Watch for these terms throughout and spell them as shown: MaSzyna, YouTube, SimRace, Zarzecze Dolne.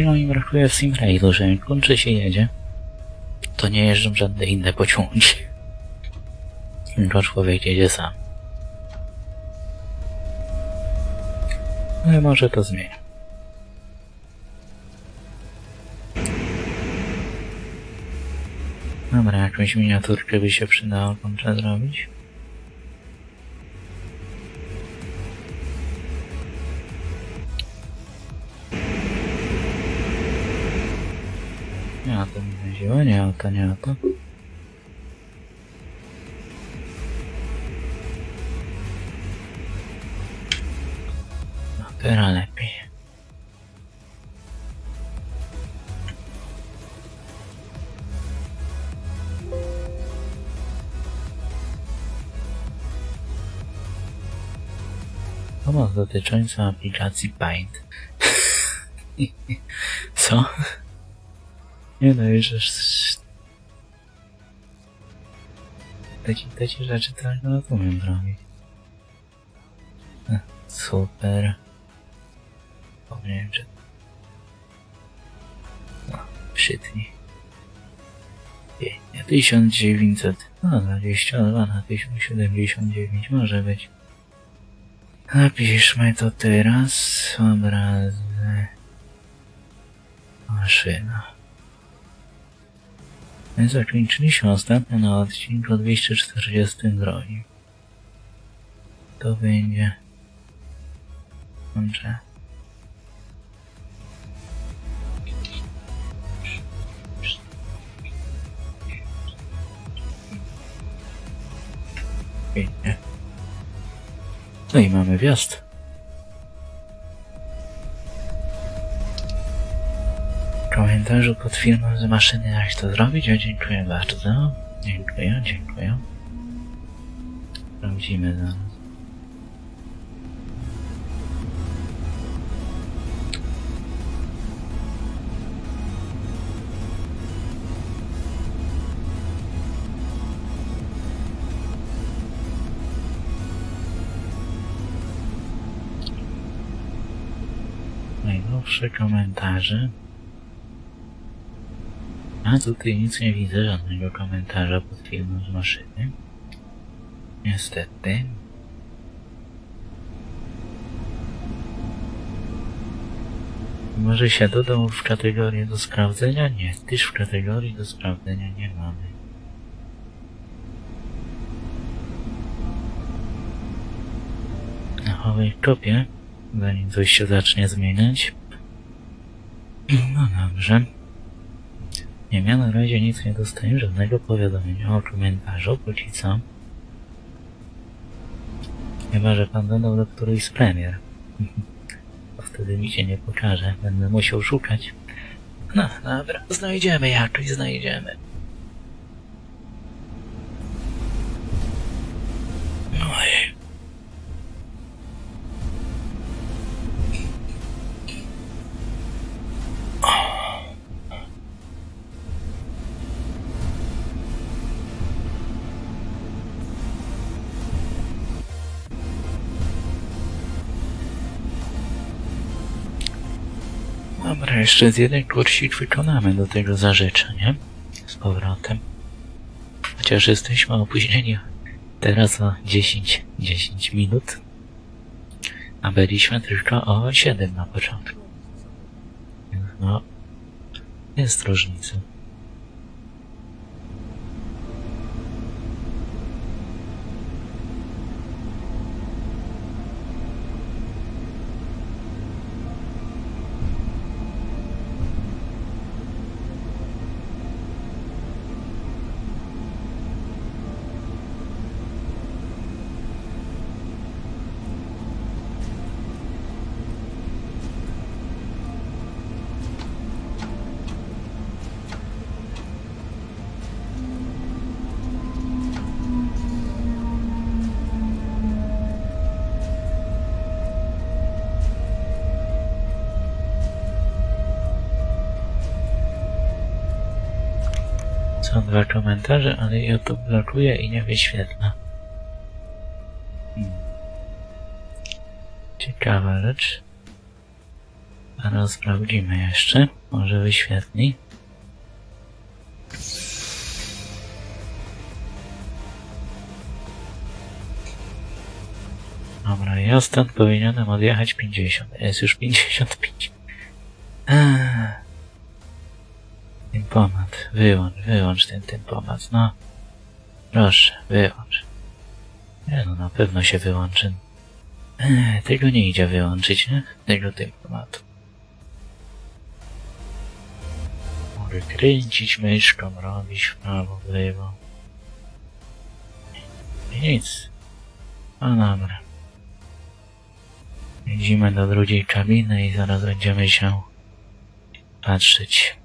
chwilą mi brakuje w SimRace'u, że jak kończy się jedzie, to nie jeżdżą żadne inne pociągi. Tylko człowiek jedzie sam. No może to zmienię. Dobra, jakąś miniaturkę by się przydało kończę zrobić. Nie o to mi chodziło, nie o to, nie o to. No teraz lepiej. Pomoc dotycząca aplikacji Paint. Co? Nie no, już takie rzeczy trochę no to umiem robić. Super. Powiem, że... No, przytnij. 1900, no 22 na 1079 może być. Napiszmy to teraz, obrazy, maszyna. My zakończyliśmy ostatnio na odcinku 242. To będzie... Dobrze. Pięknie. No i mamy wjazd. W komentarzu pod filmem z maszyny jak to zrobić. O, dziękuję bardzo. Dziękuję, dziękuję. Sprawdzimy zaraz. Najnowsze komentarze. A tutaj nic nie widzę, żadnego komentarza pod filmem z maszyny. Niestety. Może się dodał w kategorię do sprawdzenia? Nie, też w kategorii do sprawdzenia nie mamy. Na owej kopie. Zanim coś się zacznie zmieniać. No dobrze. Nie, ja na razie nic nie dostaję, żadnego powiadomienia o komentarzu, póki co. Chyba, że pan dodał do którejś z premier. To wtedy mi się nie pokaże, będę musiał szukać. No dobra, znajdziemy jakoś, znajdziemy. Dobra, jeszcze z jeden kursik wykonamy do tego zarzeczenia. Z powrotem. Chociaż jesteśmy opóźnieni teraz o 10 minut. A byliśmy tylko o 7 na początku. No, jest różnica. Są dwa komentarze, ale YouTube blokuje i nie wyświetla. Ciekawa rzecz. Zaraz sprawdzimy jeszcze, może wyświetli. Dobra, ja stąd powinienem odjechać 50. Jest już 55. Tempomat, wyłącz ten tempomat, no. Proszę, wyłącz. Nie no, na pewno się wyłączy. Tego nie idzie wyłączyć, nie? Tego tempomatu. Mogę kręcić myszką, robić w prawo, w lewo. I nic. No dobra. Idziemy do drugiej kabiny i zaraz będziemy się patrzeć.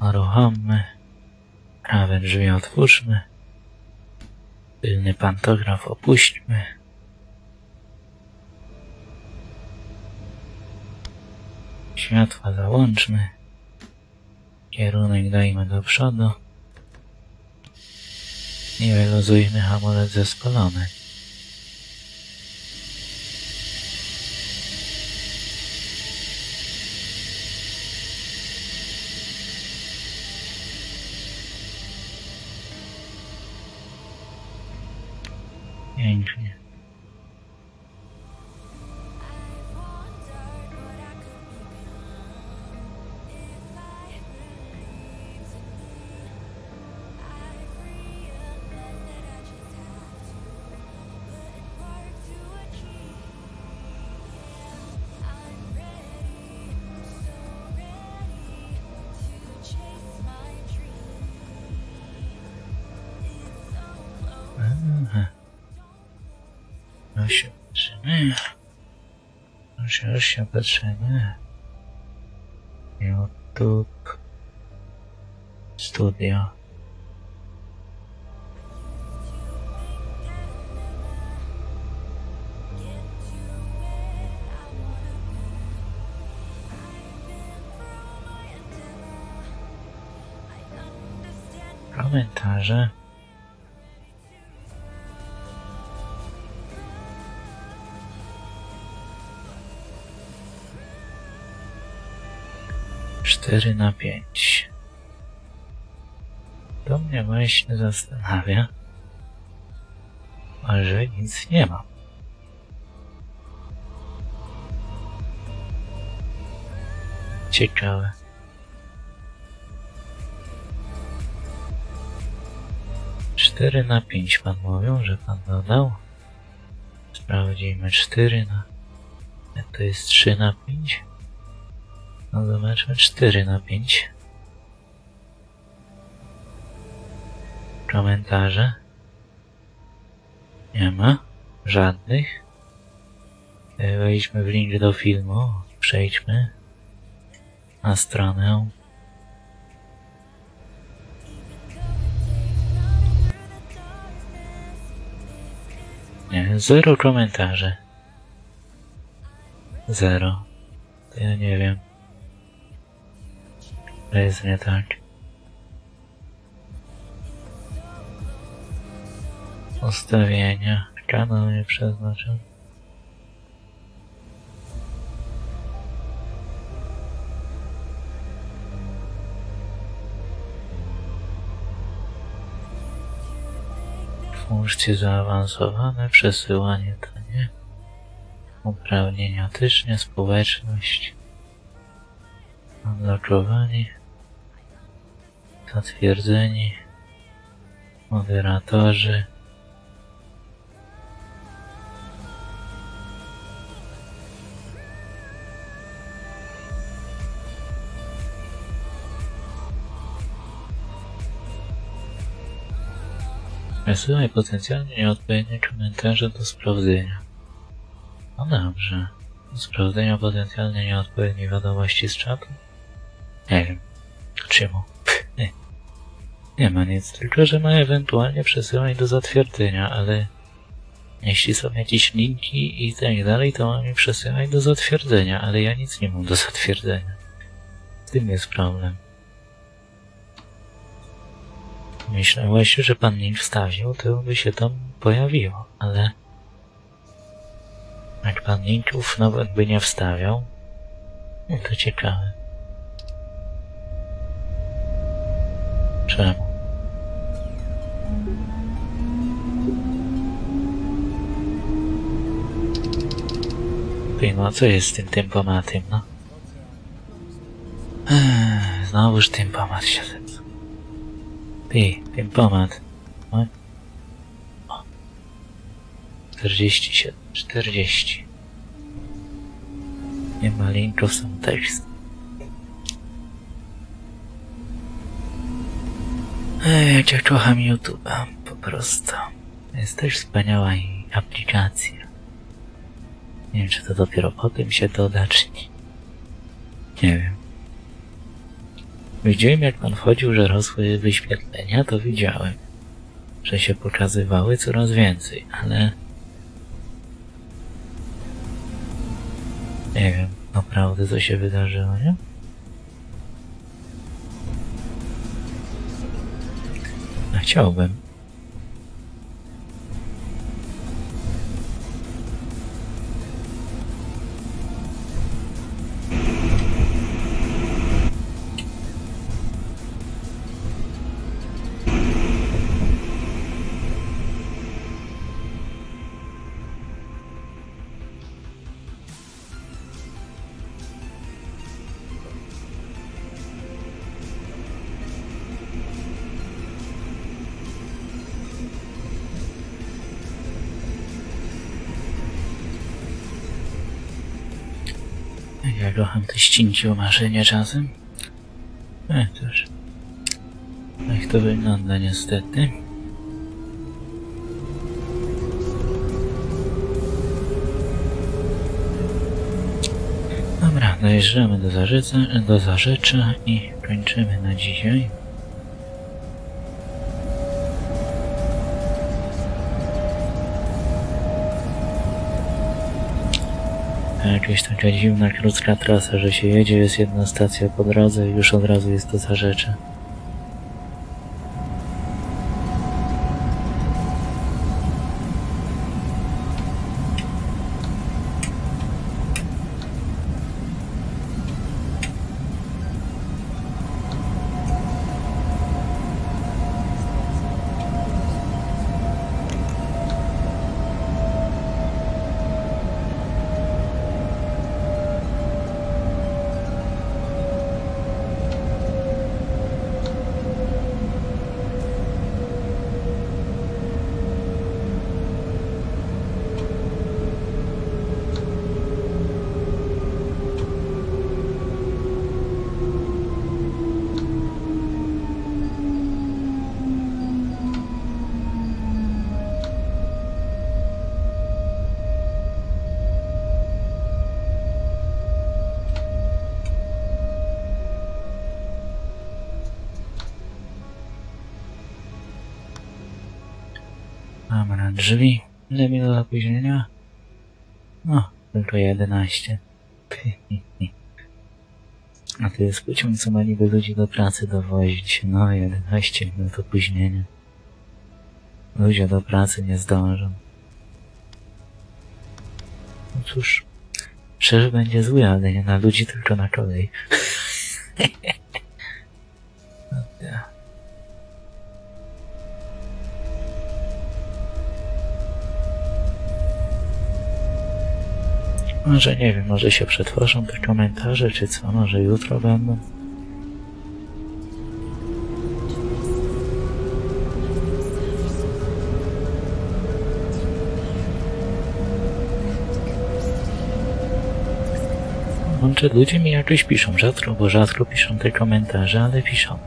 Uruchommy. Prawe drzwi otwórzmy. Tylny pantograf opuśćmy. Światła załączmy. Kierunek dajmy do przodu. I wyluzujmy hamulec zespolony. Pięknie. Już się patrzymy. YouTube. Studio. Komentarze. Cztery na 5. To mnie właśnie zastanawia, że nic nie mam. Ciekawe. Cztery na 5 pan mówił, że pan dodał. Sprawdzimy 4 na... To jest 3 na 5. No zobaczmy 4 na 5. Komentarze. Nie ma żadnych. Wejdźmy w link do filmu. Przejdźmy na stronę. Nie, 0 komentarzy. 0. To ja nie wiem. To jest nie tak. Ustawienia. Kanał nie przeznaczył. Funkcje zaawansowane. Przesyłanie to nie. Uprawnienia też nie. Społeczność. Odlokowanie. Zatwierdzeni, moderatorzy, przesyłaj potencjalnie nieodpowiednie komentarze do sprawdzenia. No dobrze, do sprawdzenia potencjalnie nieodpowiednie wiadomości z czatu? Nie wiem, czemu? Nie ma nic, tylko że ma ewentualnie przesyłać do zatwierdzenia, ale jeśli są jakieś linki i tak dalej, to ma mi przesyłać do zatwierdzenia, ale ja nic nie mam do zatwierdzenia. Z tym jest problem. Myślę właśnie, że pan link wstawił, to by się tam pojawiło, ale... Jak pan linków nawet by nie wstawiał, no to ciekawe. Czemu? Ty, no co jest z tym tempomatem, no? Znowuż tempomat się zepsuł. Ty, tempomat. No. 47, 40. Nie ma linków, są teksty. Jak ja kocham YouTube'a, po prostu. Jest też wspaniała aplikacja. Nie wiem, czy to dopiero po tym się doda, czy nie. Nie wiem. Widziałem, jak pan wchodził, że rosły wyświetlenia, to widziałem, że się pokazywały coraz więcej, ale... Nie wiem naprawdę, co się wydarzyło, nie? A chciałbym. Ja kocham te ścinki o maszynie czasem. Cóż. Tak to wygląda niestety. Dobra, dojeżdżamy do Zarzecza i kończymy na dzisiaj. Jakaś taka dziwna, krótka trasa, że się jedzie, jest jedna stacja po drodze i już od razu jest to Zarzecze. Dobra, drzwi. Ile minut opóźnienia? No, tylko 11. A to jest pociąg, co ma niby ludzi do pracy dowozić. No, 11 minut opóźnienia. Ludzie do pracy nie zdążą. No cóż, przecież będzie zły, ale nie na ludzi, tylko na kolej. Może nie wiem, może się przetworzą te komentarze, czy co, może jutro będą. Czy ludzie mi jakoś piszą, rzadko, bo rzadko piszą te komentarze, ale piszą.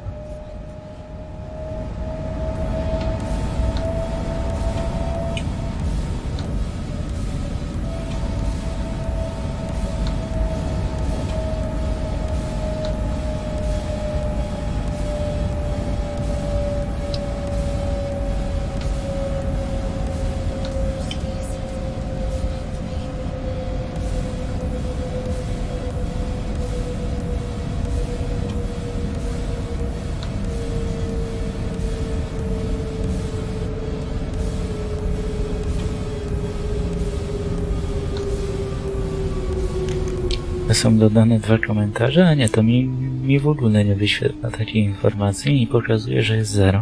Są dodane dwa komentarze, a nie, to mi w ogóle nie wyświetla takiej informacji i pokazuje, że jest 0.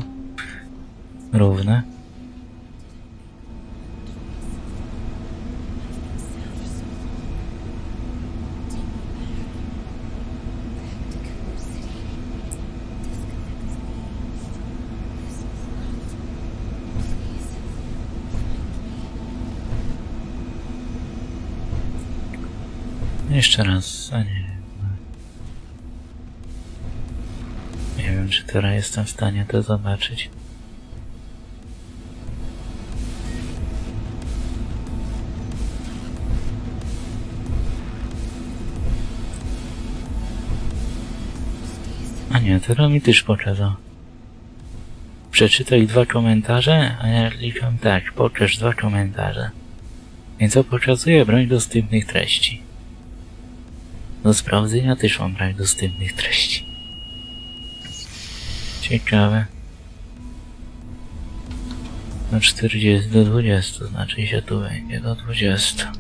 Równe. Jeszcze raz, a nie wiem, czy teraz jestem w stanie to zobaczyć. A nie, teraz mi też pokazał. Przeczytaj dwa komentarze, a ja klikam tak, pokaż dwa komentarze. Więc to pokazuje broń dostępnych treści. Do sprawdzenia też mam brak dostępnych treści. Ciekawe. Do 40, do 20, znaczy się tu będzie, do 20.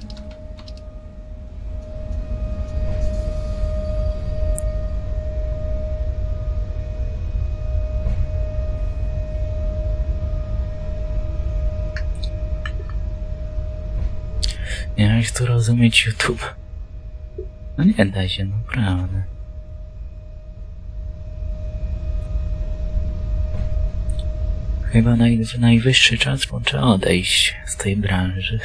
Nie wiem, jak tu rozumieć YouTube. No nie da się, naprawdę. Chyba najwyższy czas trzeba odejść z tej branży.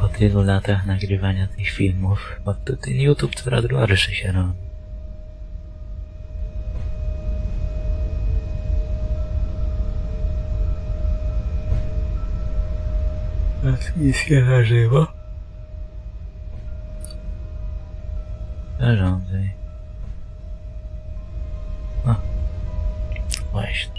Po tylu latach nagrywania tych filmów, bo tutaj YouTube coraz gorszy się robi. Nic nie zażyło. Zarządzaj. No. Właśnie.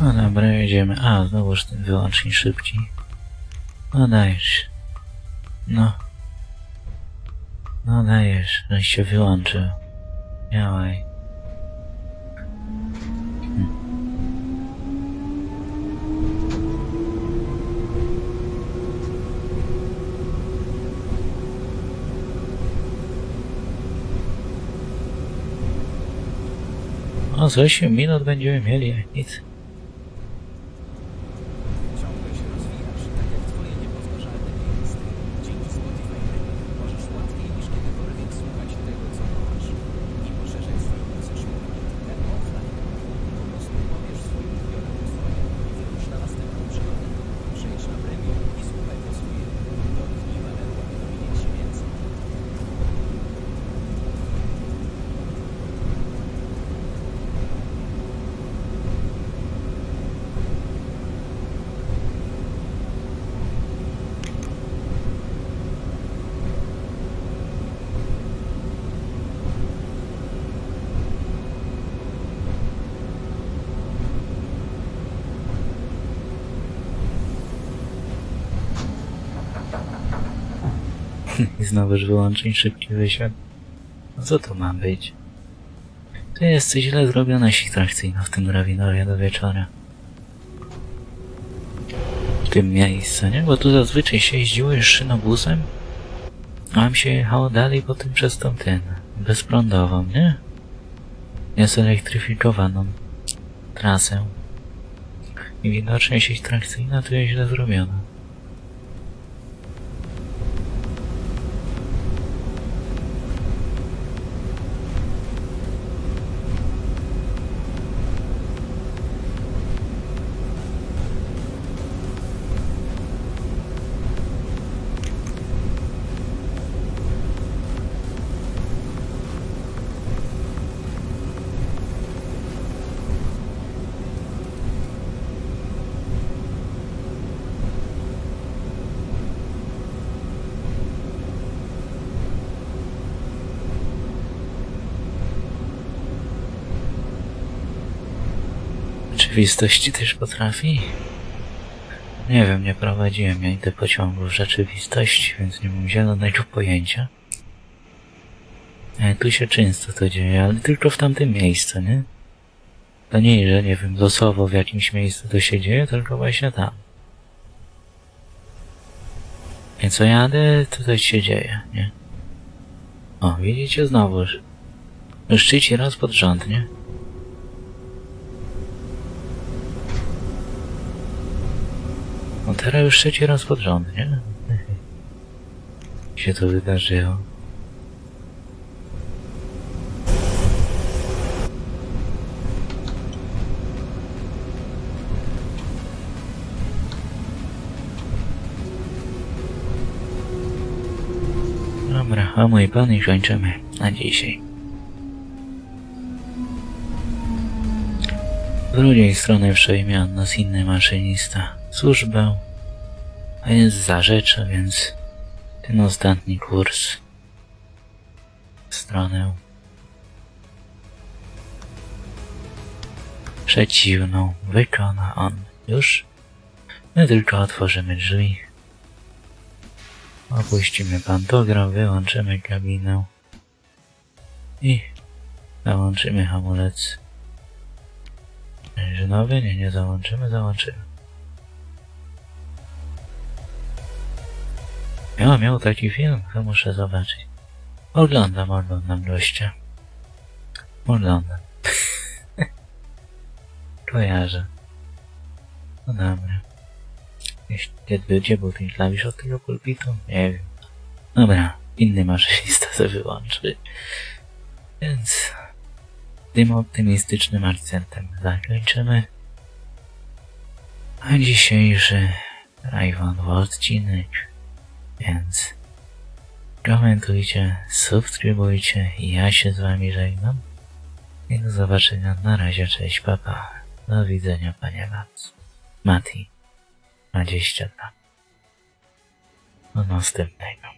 No dobra, jedziemy. A, znowuż ten wyłącznik szybki. No dajesz. No dajesz, żeś się wyłączył. Miałaj. No z 8 minut będziemy mieli jak nic. I znowuż wyłączyć szybki wysiad. No co to ma być? To jest coś źle zrobione sieć trakcyjna w tym Rawinowie do wieczora. W tym miejscu, nie? Bo tu zazwyczaj się jeździło już szynobusem, a nam się jechało dalej potem przez tą bezprądową, nie? Niezelektryfikowaną trasę. I widocznie sieć trakcyjna tu jest źle zrobiona. rzeczywistości też potrafi? Nie wiem, nie prowadziłem ja nigdy pociągu w rzeczywistości, więc nie mam zielonego pojęcia. Tu się często to dzieje, ale tylko w tamtym miejscu, nie? To nie, że nie wiem, losowo w jakimś miejscu to się dzieje, tylko właśnie tam. I co jadę, to coś się dzieje, nie? O, widzicie znowuż. Już trzeci raz pod rząd, nie? No teraz już trzeci raz pod rząd, nie? Się to wydarzyło. Dobra, a mój pan i kończymy na dzisiaj. Z drugiej strony przejmie od nas inny maszynista służbę, a jest zarzecza, więc ten ostatni kurs w stronę przeciwną wykona on już. My tylko otworzymy drzwi. Opuścimy pantograf, wyłączymy kabinę i załączymy hamulec. Nowy? Nie, nie załączymy, załączymy. Ja miał taki film, to muszę zobaczyć. Oglądam gościa. Oglądam. Kojarzę. No dobra. Gdzie był ten klawisz od tego pulpitu? Nie wiem. Dobra, inny maszynista se wyłączy. Więc tym optymistycznym akcentem zakończymy. A dzisiejszy Rajwanów odcinek. Więc komentujcie, subskrybujcie. Ja się z wami żegnam. I do zobaczenia. Na razie, cześć, papa. Do widzenia, panie Mati. 22. Do następnego.